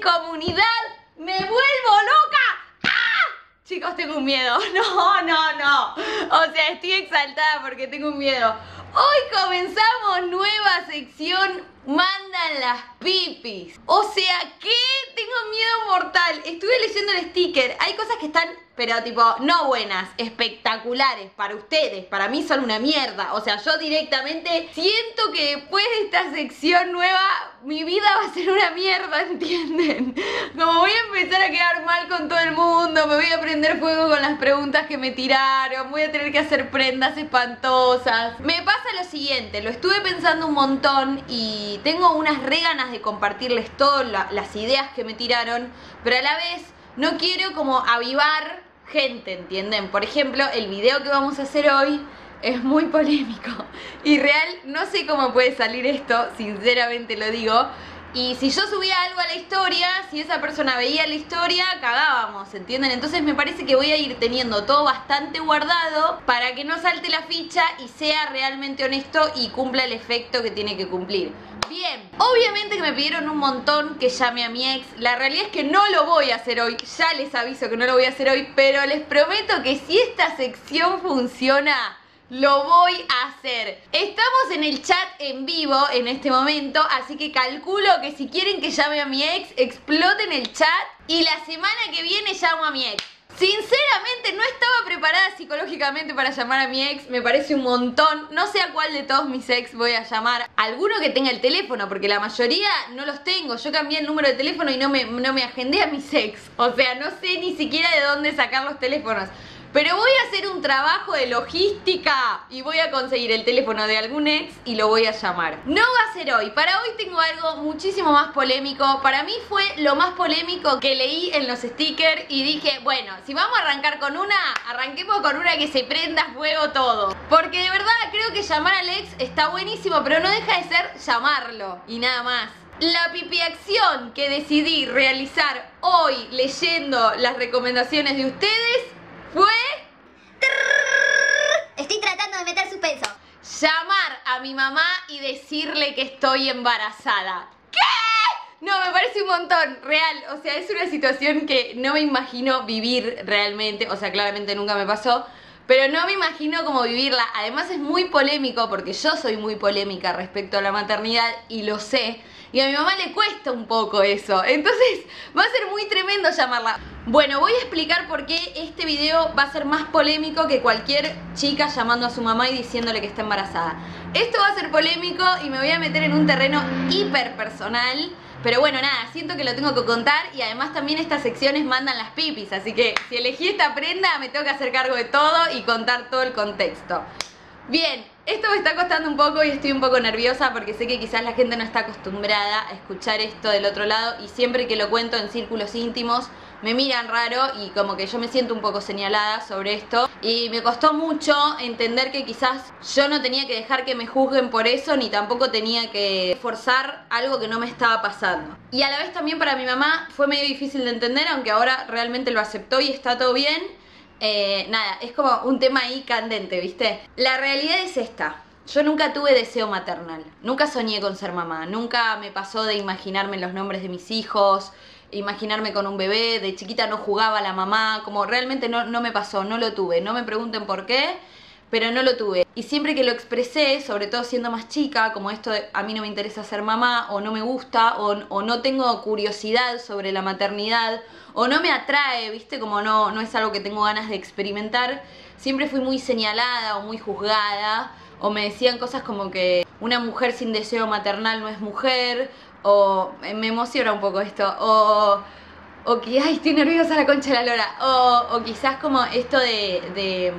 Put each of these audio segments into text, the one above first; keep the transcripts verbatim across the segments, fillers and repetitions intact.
mi comunidad, me vuelvo loca. ¡Ah! Chicos, tengo un miedo. No, no, no. O sea, estoy exaltada porque tengo un miedo. Hoy comenzamos nueva sección, Mandan las Pipis. O sea, que tengo miedo mortal. Estuve leyendo el sticker. Hay cosas que están, pero tipo, no buenas, espectaculares para ustedes. Para mí son una mierda. O sea, yo directamente siento que después de esta sección nueva, mi vida va a ser una mierda, ¿entienden? Como voy a empezar a quedar mal con todo el mundo, me voy a prender fuego con las preguntas que me tiraron, voy a tener que hacer prendas espantosas. Me pasa lo siguiente, lo estuve pensando un montón y tengo unas re ganas de compartirles todas las ideas que me tiraron, pero a la vez no quiero como avivar gente, ¿entienden? Por ejemplo, el video que vamos a hacer hoy es muy polémico y real, no sé cómo puede salir esto, sinceramente lo digo. Y si yo subía algo a la historia, si esa persona veía la historia, cagábamos, ¿entienden? Entonces me parece que voy a ir teniendo todo bastante guardado para que no salte la ficha y sea realmente honesto y cumpla el efecto que tiene que cumplir. Bien, obviamente que me pidieron un montón que llame a mi ex. La realidad es que no lo voy a hacer hoy, ya les aviso que no lo voy a hacer hoy, pero les prometo que si esta sección funciona, lo voy a hacer. Estamos en el chat en vivo en este momento, así que calculo que si quieren que llame a mi ex, exploten el chat y la semana que viene llamo a mi ex. Sinceramente no estaba preparada psicológicamente para llamar a mi ex, me parece un montón. No sé a cuál de todos mis ex voy a llamar. Alguno que tenga el teléfono, porque la mayoría no los tengo. Yo cambié el número de teléfono y no me, no me agendé a mis ex. O sea, no sé ni siquiera de dónde sacar los teléfonos. Pero voy a hacer un trabajo de logística y voy a conseguir el teléfono de algún ex y lo voy a llamar. No va a ser hoy. Para hoy tengo algo muchísimo más polémico. Para mí fue lo más polémico que leí en los stickers y dije, bueno, si vamos a arrancar con una, arranquemos con una que se prenda fuego todo. Porque de verdad creo que llamar al ex está buenísimo, pero no deja de ser llamarlo y nada más. La pipiacción que decidí realizar hoy leyendo las recomendaciones de ustedes fue... Estoy tratando de meter suspenso. Llamar a mi mamá y decirle que estoy embarazada. ¿Qué? No, me parece un montón, real. O sea, es una situación que no me imagino vivir realmente. O sea, claramente nunca me pasó, pero no me imagino cómo vivirla. Además es muy polémico porque yo soy muy polémica respecto a la maternidad y lo sé. Y a mi mamá le cuesta un poco eso. Entonces va a ser muy tremendo llamarla. Bueno, voy a explicar por qué este video va a ser más polémico que cualquier chica llamando a su mamá y diciéndole que está embarazada. Esto va a ser polémico y me voy a meter en un terreno hiper personal. Pero bueno, nada, siento que lo tengo que contar y además también estas secciones mandan las pipis. Así que si elegí esta prenda me tengo que hacer cargo de todo y contar todo el contexto. Bien, esto me está costando un poco y estoy un poco nerviosa porque sé que quizás la gente no está acostumbrada a escuchar esto del otro lado y siempre que lo cuento en círculos íntimos me miran raro y como que yo me siento un poco señalada sobre esto y me costó mucho entender que quizás yo no tenía que dejar que me juzguen por eso ni tampoco tenía que forzar algo que no me estaba pasando. Y a la vez también para mi mamá fue medio difícil de entender, aunque ahora realmente lo aceptó y está todo bien. Eh, nada, es como un tema ahí candente, ¿viste? La realidad es esta. Yo nunca tuve deseo maternal. Nunca soñé con ser mamá. Nunca me pasó de imaginarme los nombres de mis hijos, imaginarme con un bebé. De chiquita no jugaba a la mamá. Como realmente no, no me pasó, no lo tuve. No me pregunten por qué, pero no lo tuve. Y siempre que lo expresé, sobre todo siendo más chica, como esto de, a mí no me interesa ser mamá, o no me gusta, o, o no tengo curiosidad sobre la maternidad, o no me atrae, ¿viste? Como no, no es algo que tengo ganas de experimentar. Siempre fui muy señalada o muy juzgada, o me decían cosas como que una mujer sin deseo maternal no es mujer, o me emociona un poco esto, o... o que, ay, estoy nerviosa la concha de la lora, o, o quizás como esto de... de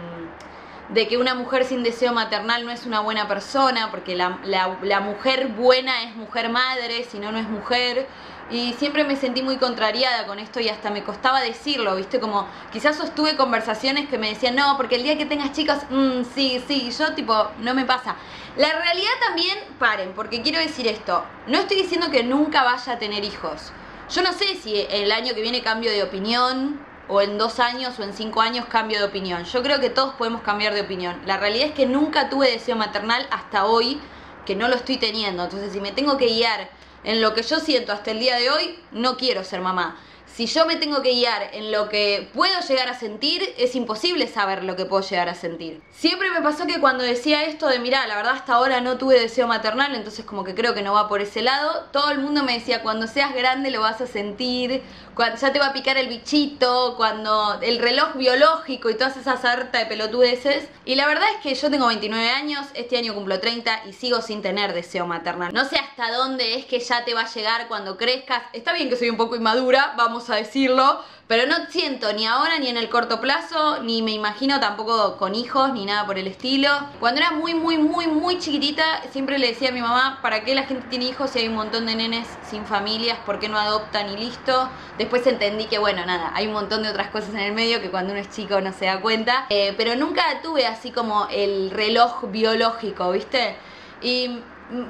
de que una mujer sin deseo maternal no es una buena persona, porque la, la, la mujer buena es mujer madre, si no, no es mujer. Y siempre me sentí muy contrariada con esto y hasta me costaba decirlo, ¿viste? Como quizás sostuve conversaciones que me decían, no, porque el día que tengas chicos, mmm, sí, sí, yo tipo, no me pasa. La realidad también, paren, porque quiero decir esto, no estoy diciendo que nunca vaya a tener hijos. Yo no sé si el año que viene cambio de opinión, o en dos años o en cinco años cambio de opinión. Yo creo que todos podemos cambiar de opinión. La realidad es que nunca tuve deseo maternal hasta hoy, que no lo estoy teniendo. Entonces si me tengo que guiar en lo que yo siento hasta el día de hoy, no quiero ser mamá. Si yo me tengo que guiar en lo que puedo llegar a sentir, es imposible saber lo que puedo llegar a sentir. Siempre me pasó que cuando decía esto de, mirá, la verdad hasta ahora no tuve deseo maternal, entonces como que creo que no va por ese lado, todo el mundo me decía, cuando seas grande lo vas a sentir, cuando ya te va a picar el bichito, cuando el reloj biológico y todas esas sarta de pelotudeces. Y la verdad es que yo tengo veintinueve años, este año cumplo treinta y sigo sin tener deseo maternal. No sé hasta dónde es que ya te va a llegar cuando crezcas. Está bien que soy un poco inmadura, vamos a decirlo, pero no siento ni ahora ni en el corto plazo, ni me imagino tampoco con hijos, ni nada por el estilo. Cuando era muy, muy, muy, muy chiquitita, siempre le decía a mi mamá, ¿para qué la gente tiene hijos si hay un montón de nenes sin familias? ¿Por qué no adoptan y listo? Después entendí que, bueno, nada, hay un montón de otras cosas en el medio que cuando uno es chico no se da cuenta, eh, pero nunca tuve así como el reloj biológico, ¿viste? Y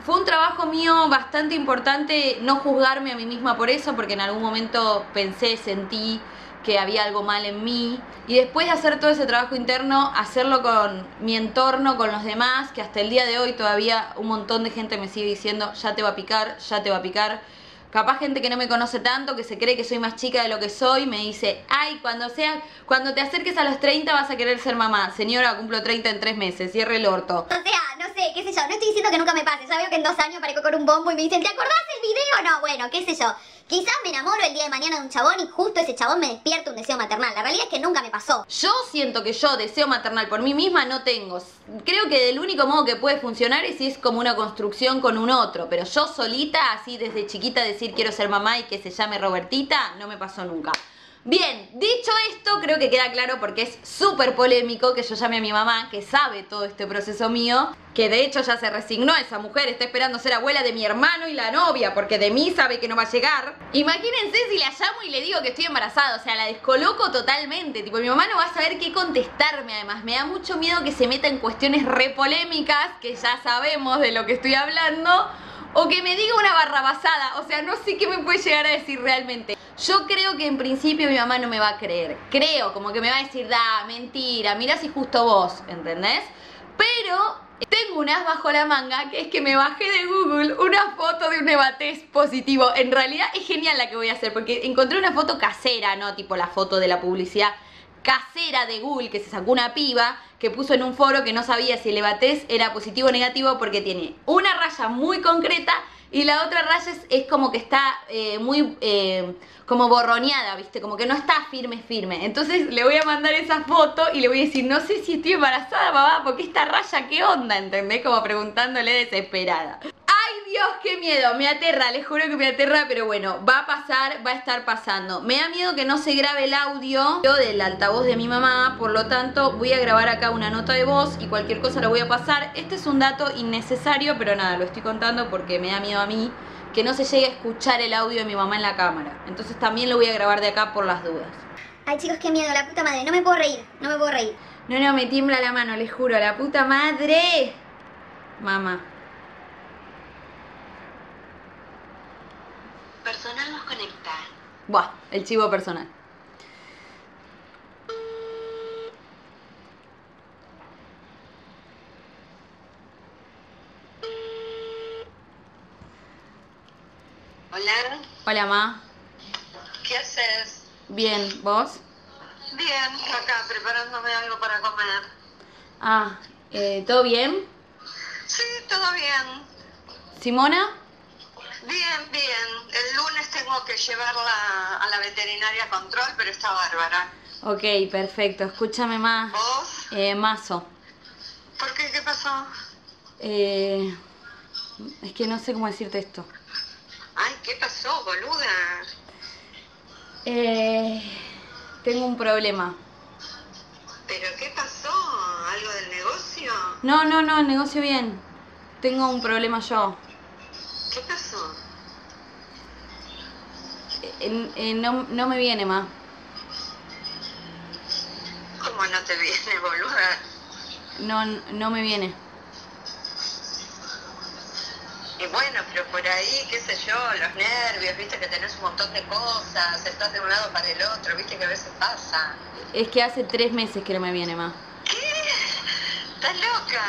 fue un trabajo mío bastante importante no juzgarme a mí misma por eso, porque en algún momento pensé, sentí que había algo mal en mí. Y después de hacer todo ese trabajo interno, hacerlo con mi entorno, con los demás, que hasta el día de hoy todavía un montón de gente me sigue diciendo, ya te va a picar, ya te va a picar. Capaz gente que no me conoce tanto, que se cree que soy más chica de lo que soy, me dice, ay, cuando sea, cuando te acerques a los treinta vas a querer ser mamá. Señora, cumplo treinta en tres meses, cierre el orto. O sea, no sé, qué sé yo, no estoy diciendo que nunca me pase. Ya veo que en dos años parezco con un bombo y me dicen, ¿te acordás el video? No, bueno, qué sé yo. Quizás me enamoro el día de mañana de un chabón y justo ese chabón me despierta un deseo maternal. La realidad es que nunca me pasó. Yo siento que yo deseo maternal por mí misma no tengo. Creo que el único modo que puede funcionar es si es como una construcción con un otro. Pero yo solita, así desde chiquita, decir quiero ser mamá y que se llame Robertita, no me pasó nunca. Bien, dicho esto, creo que queda claro porque es súper polémico que yo llame a mi mamá, que sabe todo este proceso mío, que de hecho ya se resignó a esa mujer, está esperando ser abuela de mi hermano y la novia, porque de mí sabe que no va a llegar. Imagínense si la llamo y le digo que estoy embarazada, o sea, la descoloco totalmente, tipo mi mamá no va a saber qué contestarme además, me da mucho miedo que se meta en cuestiones re polémicas, que ya sabemos de lo que estoy hablando, o que me diga una barrabasada, o sea, no sé qué me puede llegar a decir realmente. Yo creo que en principio mi mamá no me va a creer, creo, como que me va a decir, da, mentira, mirá si justo vos, ¿entendés? Pero tengo unas bajo la manga, que es que me bajé de Google una foto de un Eva Test positivo. En realidad es genial la que voy a hacer, porque encontré una foto casera, no tipo la foto de la publicidad, casera de Google, que se sacó una piba que puso en un foro que no sabía si el Eva Test era positivo o negativo, porque tiene una raya muy concreta y la otra raya es, es como que está eh, muy eh, como borroneada, ¿viste? Como que no está firme, firme. Entonces le voy a mandar esa foto y le voy a decir, no sé si estoy embarazada, mamá, porque esta raya, ¿qué onda? ¿Entendés? Como preguntándole desesperada. ¡Ay, Dios, qué miedo! Me aterra, les juro que me aterra, pero bueno, va a pasar, va a estar pasando. Me da miedo que no se grabe el audio del altavoz de mi mamá, por lo tanto voy a grabar acá una nota de voz y cualquier cosa la voy a pasar. Este es un dato innecesario, pero nada, lo estoy contando porque me da miedo a mí que no se llegue a escuchar el audio de mi mamá en la cámara. Entonces también lo voy a grabar de acá por las dudas. Ay, chicos, qué miedo, la puta madre, no me puedo reír, no me puedo reír. No, no, me tiembla la mano, les juro, la puta madre. Mamá. Personal nos conecta. Buah, el chivo personal. Hola. Hola, ma. ¿Qué haces? Bien, ¿vos? Bien, acá preparándome algo para comer. Ah, eh, ¿todo bien? Sí, todo bien. ¿Simona? Bien, bien. El lunes tengo que llevarla a la veterinaria a control, pero está bárbara. Ok, perfecto. Escúchame más. ¿Vos? Eh, Mazo. ¿Por qué? ¿Qué pasó? Eh, es que no sé cómo decirte esto. Ay, ¿qué pasó, boluda? Eh, tengo un problema. ¿Pero qué pasó? ¿Algo del negocio? No, no, no, el negocio bien. Tengo un problema yo. ¿Qué pasó? Eh, eh, no, no me viene, ma. ¿Cómo no te viene, boluda? No, no me viene. Y bueno, pero por ahí, qué sé yo, los nervios, viste que tenés un montón de cosas, estás de un lado para el otro, viste que a veces pasa. Es que hace tres meses que no me viene, ma. ¿Qué? ¿Estás loca?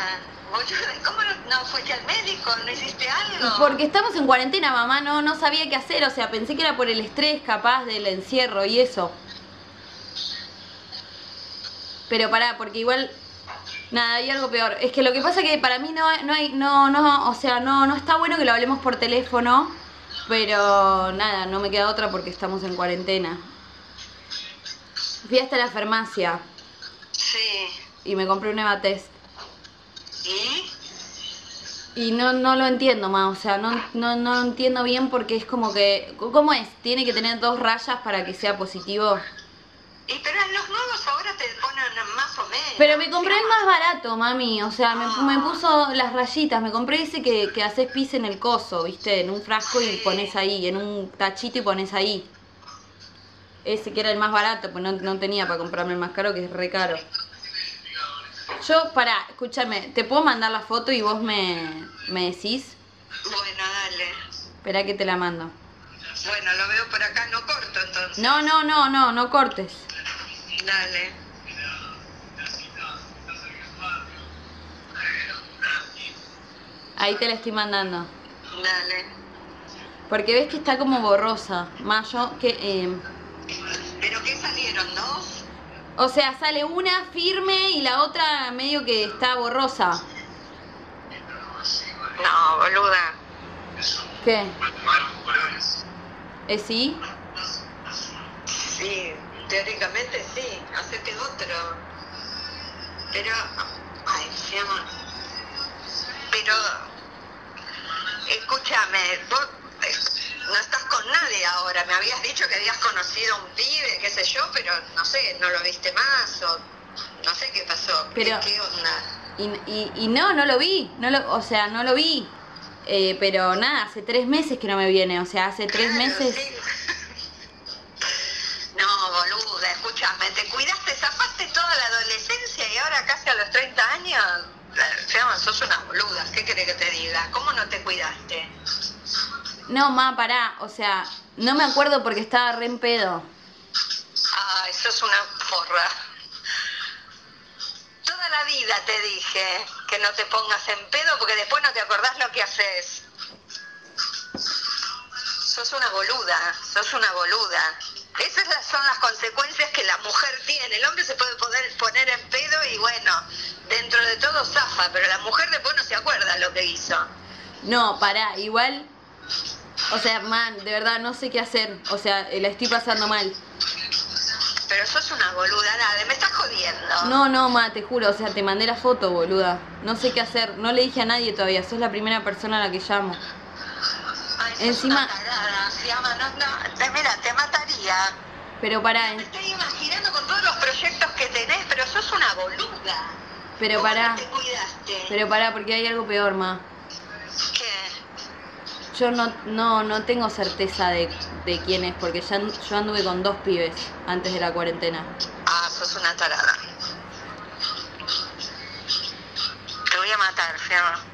Boluda, ¿cómo no, no fuiste al médico? ¿No hiciste algo? Porque estamos en cuarentena, mamá, no, no sabía qué hacer, o sea, pensé que era por el estrés capaz del encierro y eso. Pero pará, porque igual... Nada, hay algo peor. Es que lo que pasa es que para mí no, no hay... No, no, o sea, no, no está bueno que lo hablemos por teléfono, pero nada, no me queda otra porque estamos en cuarentena. Fui hasta la farmacia. Sí. Y me compré un Eva Test. ¿Y? Y no, no lo entiendo más, o sea, no, no, no lo entiendo bien porque es como que... ¿Cómo es? ¿Tiene que tener dos rayas para que sea positivo? Y pero los nuevos ahora te ponen más o menos. Pero me compré el más barato, mami, o sea, me, me puso las rayitas, me compré ese que, que haces pis en el coso, viste, en un frasco sí. Y pones ahí, en un tachito y pones ahí. Ese que era el más barato, pues no, no tenía para comprarme el más caro, que es re caro. Yo, pará, escúchame, ¿te puedo mandar la foto y vos me, me decís? Bueno, dale. Esperá que te la mando. Bueno, lo veo por acá, no corto entonces. No, no, no, no, no cortes. Dale. Ahí te la estoy mandando. Dale. Porque ves que está como borrosa. Mayo, que... Eh... ¿Pero qué salieron, dos? O sea, sale una firme y la otra medio que está borrosa. No, boluda. ¿Qué? ¿Eh, sí? Sí, teóricamente sí, hacete otro. Pero, ay, se llama. Pero, escúchame, vos no estás con nadie ahora. Me habías dicho que habías conocido a un pibe, qué sé yo, pero no sé, no lo viste más o no sé qué pasó. Pero, ¿qué, qué onda? Y, y, y no, no lo vi, no lo, o sea, no lo vi. Eh, pero nada, hace tres meses que no me viene, o sea, hace tres claro, meses. Sí. No, boluda, escúchame, te cuidaste, zafaste toda la adolescencia y ahora casi a los treinta años, Fiamma, sos una boluda, ¿qué querés que te diga? ¿Cómo no te cuidaste? No, ma, pará, o sea, no me acuerdo porque estaba re en pedo. Ay, sos una porra. Toda la vida te dije que no te pongas en pedo porque después no te acordás lo que haces. Sos una boluda, sos una boluda. Esas son las consecuencias que la mujer tiene. El hombre se puede poder poner en pedo y bueno, dentro de todo zafa, pero la mujer después no se acuerda lo que hizo. No, pará, igual, o sea, man, de verdad no sé qué hacer, o sea, la estoy pasando mal. Pero sos una boluda, nada, me estás jodiendo. No, no, ma, te juro, o sea, te mandé la foto, boluda. No sé qué hacer, no le dije a nadie todavía, sos la primera persona a la que llamo. Ay, encima... Sos una tarada, Fiamma, no, no, te, mira, te mataría. Pero pará... Me estoy imaginando con todos los proyectos que tenés, pero sos una boluda. Pero pará... Te cuidaste. Pero pará, porque hay algo peor, ma. ¿Qué? Yo no, no, no tengo certeza de... de quién es, porque ya yo anduve con dos pibes antes de la cuarentena. Ah, sos una tarada. Te voy a matar, Fiamma.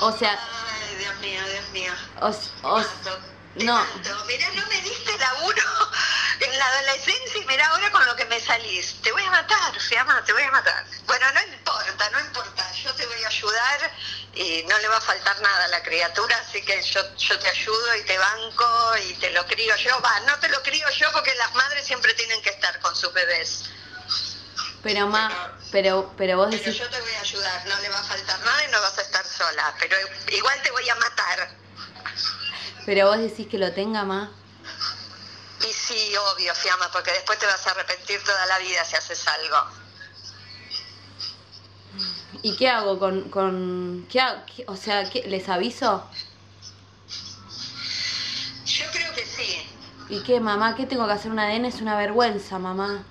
O sea... Ay, Dios mío, Dios mío. Os, os, te no. Canto. Mirá, no me diste laburo en la adolescencia y mirá ahora con lo que me salís. Te voy a matar, Fiamma, te voy a matar. Bueno, no importa, no importa. Yo te voy a ayudar. Y no le va a faltar nada a la criatura, así que yo, yo te ayudo y te banco y te lo crío yo. Va, no te lo crío yo porque las madres siempre tienen que estar con sus bebés. Pero ma, pero, pero, pero vos decís... Pero yo te voy a ayudar, no le va a faltar nada y no vas a estar sola, pero igual te voy a matar. Pero vos decís que lo tenga, ma. Y sí, obvio, Fiamma, porque después te vas a arrepentir toda la vida si haces algo. ¿Y qué hago con, con qué hago? O sea, ¿qué, les aviso? Yo creo que sí. ¿Y qué, mamá? ¿Qué tengo que hacer? ¿Un A D N? Es una vergüenza, mamá.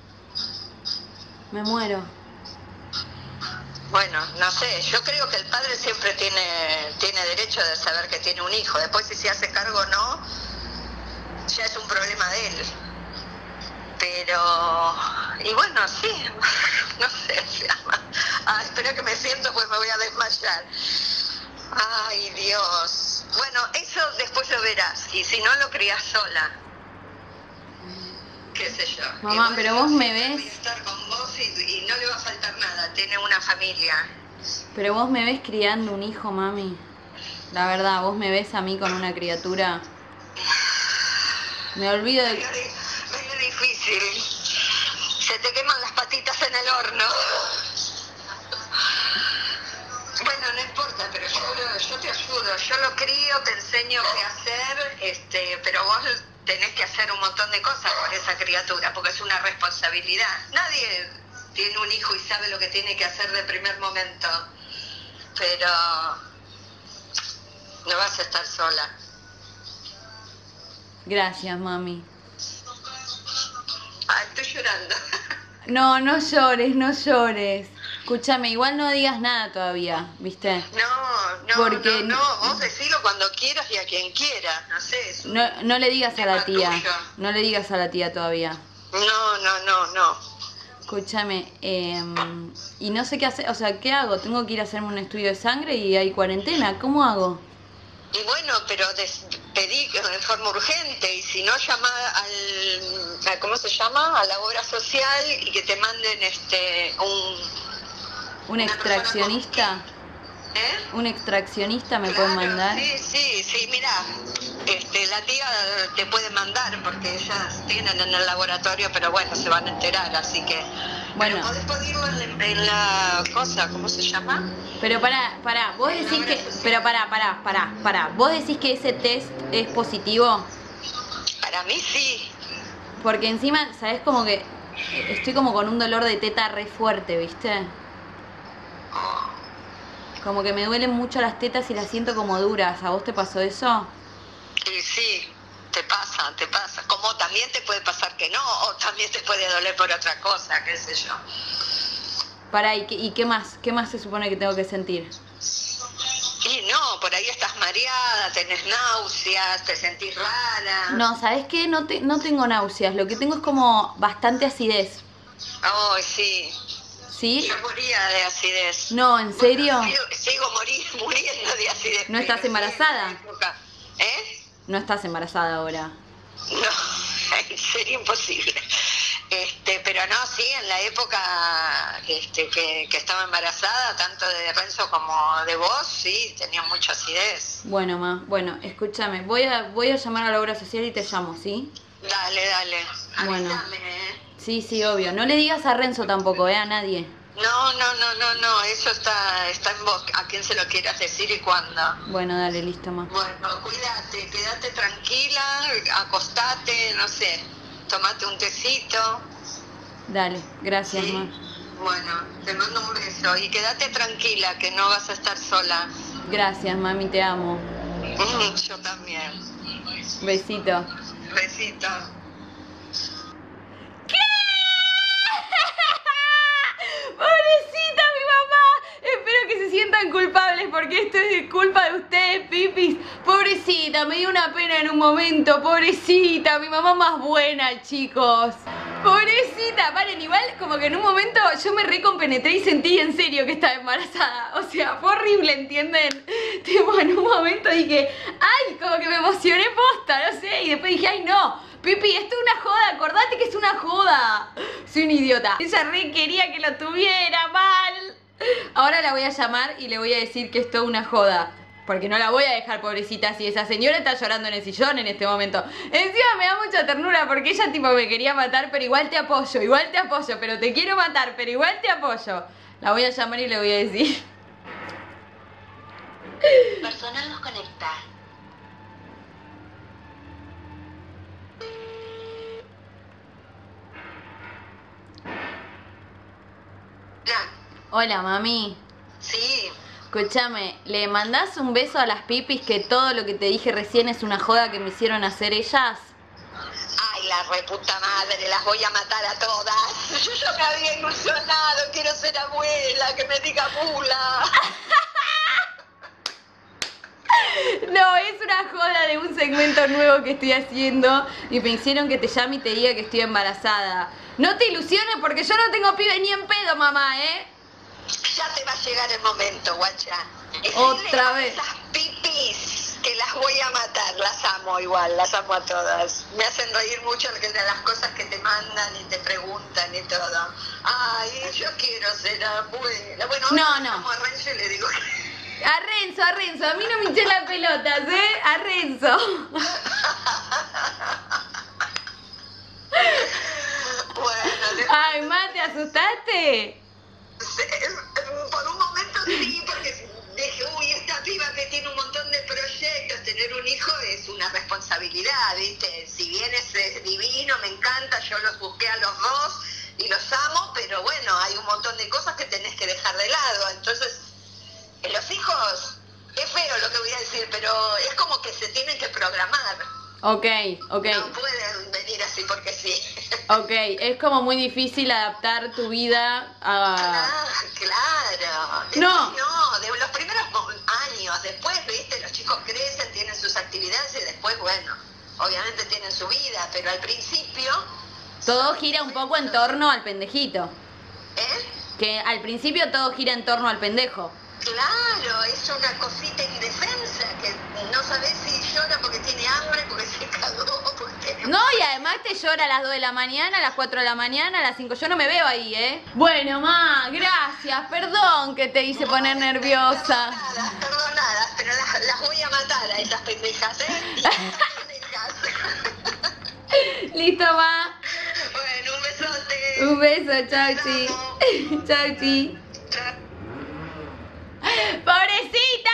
Me muero. Bueno, no sé. Yo creo que el padre siempre tiene, tiene derecho de saber que tiene un hijo. Después, si se hace cargo o no, ya es un problema de él. Pero... Y bueno, sí. No sé, Fiamma. Ah, espero que me siento, pues me voy a desmayar. Ay, Dios. Bueno, eso después lo verás. Y si no, lo crías sola. Qué sé yo. Mamá, pero vos me ves... Voy a estar con vos y, y no le va a faltar nada, tiene una familia. Pero vos me ves criando un hijo, mami. La verdad, vos me ves a mí con una criatura. Me olvido de... Medio difícil. Se te queman las patitas en el horno. Bueno, no importa, pero yo, yo te ayudo. Yo lo crío, te enseño qué hacer, este, pero vos tenés que hacer un montón de cosas con esa criatura, porque es una responsabilidad. Nadie tiene un hijo y sabe lo que tiene que hacer de primer momento, pero no vas a estar sola. Gracias, mami. Ah, estoy llorando. No, no llores, no llores. Escúchame, igual no digas nada todavía, ¿viste? No, no, porque... no, no, vos decilo cuando quieras y a quien quieras, no sé. Es un... no, no le digas a la tía, tuyo. No le digas a la tía todavía. No, no, no, no. Escúchame, eh, y no sé qué hacer, o sea, ¿qué hago? Tengo que ir a hacerme un estudio de sangre y hay cuarentena, ¿cómo hago? Y bueno, pero des, pedí en forma urgente, y si no, llama al... A, ¿cómo se llama? A la obra social y que te manden este un... ¿Un extraccionista? ¿Eh? ¿Un extraccionista me claro, pueden mandar? Sí, sí, sí, mirá, este, la tía te puede mandar porque ellas tienen en el laboratorio, pero bueno, se van a enterar, así que... Bueno. Podés pedirlo en, en la cosa, ¿cómo se llama? Pero pará, pará, vos en decís que... Social. Pero pará, pará, pará, pará, ¿vos decís que ese test es positivo? Para mí sí. Porque encima, ¿sabés? Como que estoy como con un dolor de teta re fuerte, ¿viste? Como que me duelen mucho las tetas y las siento como duras. ¿A vos te pasó eso? Sí, sí, te pasa, te pasa. Como también te puede pasar que no, o también te puede doler por otra cosa, qué sé yo. Pará, ¿y qué, y qué más? ¿Qué más se supone que tengo que sentir? Y no, por ahí estás mareada, tenés náuseas, te sentís rara. No, ¿sabés qué? No, te, no tengo náuseas, lo que tengo es como bastante acidez. Ay, oh, sí. ¿Sí? Yo moría de acidez. No, ¿en serio? Bueno, sigo sigo morir, muriendo de acidez. ¿No estás embarazada? ¿Eh? No estás embarazada ahora. No, sería imposible. Este, pero no, sí, en la época este, que, que estaba embarazada, tanto de Renzo como de vos, sí, tenía mucha acidez. Bueno, ma, bueno, escúchame, voy a, voy a llamar a la obra social y te llamo, ¿sí? Dale, dale. Bueno. Avísame, ¿eh? Sí, sí, obvio. No le digas a Renzo tampoco, ¿eh? A nadie. No, no, no, no, no. Eso está, está en vos. A quién se lo quieras decir y cuándo. Bueno, dale, listo, ma. Bueno, cuídate, quédate tranquila, acostate, no sé. Tomate un tecito. Dale, gracias, ¿sí? Ma. Bueno, te mando un beso. Y quédate tranquila, que no vas a estar sola. Gracias, mami, te amo. Mm, yo también. Besito. Besito. ¡Pobrecita mi mamá! Espero que se sientan culpables porque esto es culpa de ustedes, pipis. Pobrecita, me dio una pena en un momento. Pobrecita, mi mamá más buena, chicos. Pobrecita, paren, igual como que en un momento yo me recompenetré y sentí en serio que estaba embarazada. O sea, fue horrible, ¿entienden? Tipo, en un momento dije, ay, como que me emocioné posta, no sé. Y después dije, ay, no, Pipi, esto es una joda, acordate que es una joda. Soy un idiota. Ella re quería que lo tuviera mal. Ahora la voy a llamar y le voy a decir que es toda una joda. Porque no la voy a dejar, pobrecita, si esa señora está llorando en el sillón en este momento. Encima me da mucha ternura porque ella tipo me quería matar, pero igual te apoyo, igual te apoyo, pero te quiero matar, pero igual te apoyo. La voy a llamar y le voy a decir. Personal nos conecta. Hola, mami. Sí. Escúchame, ¿le mandás un beso a las pipis que todo lo que te dije recién es una joda que me hicieron hacer ellas? Ay, la reputa madre, las voy a matar a todas. Yo ya me había ilusionado, quiero ser abuela, que me diga mula. No, es una joda de un segmento nuevo que estoy haciendo y me hicieron que te llame y te diga que estoy embarazada. No te ilusiones porque yo no tengo pibe ni en pedo, mamá, ¿eh? Ya te va a llegar el momento, guacha. Otra vez. Esas pipis. que las voy a matar, las amo igual, las amo a todas. Me hacen reír mucho las cosas que te mandan y te preguntan y todo. Ay, yo quiero ser abuela. Bueno, ahora no, no. Como a Renzo y le digo... A Renzo, a Renzo, a mí no me hinché las pelotas, ¿eh? A Renzo. Bueno, después... Ay, Ma, ¿te asustaste? Por un momento sí, porque... Dije, uy, esta piba que tiene un montón de proyectos, tener un hijo es una responsabilidad, ¿viste? Si bien es divino, me encanta, yo los busqué a los dos y los amo, pero bueno, hay un montón de cosas que tenés que dejar de lado. Entonces, los hijos, es feo lo que voy a decir, pero es como que se tienen que programar. Ok, ok. No pueden venir así porque sí. Ok, es como muy difícil adaptar tu vida a... Ah, claro. Después, no. No, de los primeros años, después, viste, los chicos crecen, tienen sus actividades y después, bueno, obviamente tienen su vida, pero al principio... Todo gira un poco en torno al pendejito. ¿Eh? Que al principio todo gira en torno al pendejo. Claro, es una cosita indefensa que no sabés si llora porque tiene hambre, porque se cagó, porque... No, y además te llora a las dos de la mañana, a las cuatro de la mañana, a las cinco. Yo no me veo ahí, ¿eh? Bueno, Ma, gracias. Perdón que te hice poner nerviosa. Perdonadas, perdonadas, pero las, las voy a matar a esas pendejas, ¿eh? Pendejas. Listo, Ma. Bueno, un besote. Un beso, chauchi. Chauchi. ¡Pobrecita!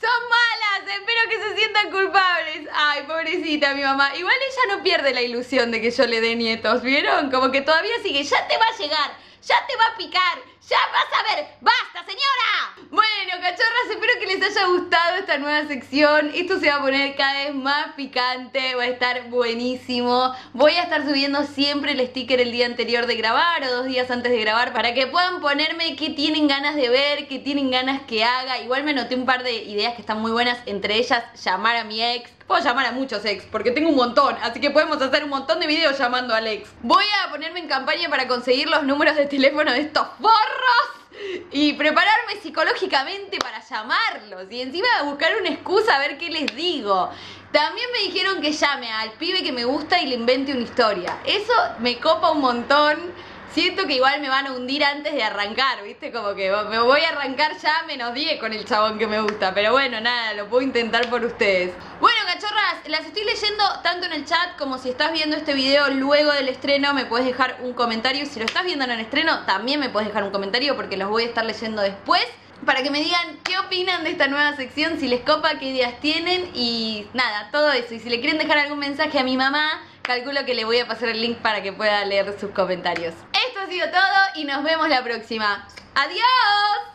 ¡Son malas! Espero que se sientan culpables. Ay, pobrecita mi mamá. Igual ella no pierde la ilusión de que yo le dé nietos, ¿vieron? Como que todavía sigue. Ya te va a llegar, ya te va a picar, ya vas a ver. ¡Basta, señora! Bueno, cachorras, espero que les haya gustado esta nueva sección. Esto se va a poner cada vez más picante. Va a estar buenísimo. Voy a estar subiendo siempre el sticker el día anterior de grabar o dos días antes de grabar para que puedan ponerme qué tienen ganas de ver, qué tienen ganas que haga. Igual me anoté un par de ideas que están muy buenas. Entre ellas, llamar a mi ex. Puedo llamar a muchos ex porque tengo un montón, así que podemos hacer un montón de videos llamando al ex. Voy a ponerme en campaña para conseguir los números de teléfono de estos forros y prepararme psicológicamente para llamarlos y encima buscar una excusa a ver qué les digo. También me dijeron que llame al pibe que me gusta y le invente una historia. Eso me copa un montón. Siento que igual me van a hundir antes de arrancar, ¿viste? Como que me voy a arrancar ya menos diez con el chabón que me gusta. Pero bueno, nada, lo puedo intentar por ustedes. Bueno, cachorras, las estoy leyendo tanto en el chat como si estás viendo este video luego del estreno. Me puedes dejar un comentario. Si lo estás viendo en el estreno, también me puedes dejar un comentario porque los voy a estar leyendo después. Para que me digan qué opinan de esta nueva sección, si les copa, qué ideas tienen y nada, todo eso. Y si le quieren dejar algún mensaje a mi mamá, calculo que le voy a pasar el link para que pueda leer sus comentarios. Esto ha sido todo y nos vemos la próxima. ¡Adiós!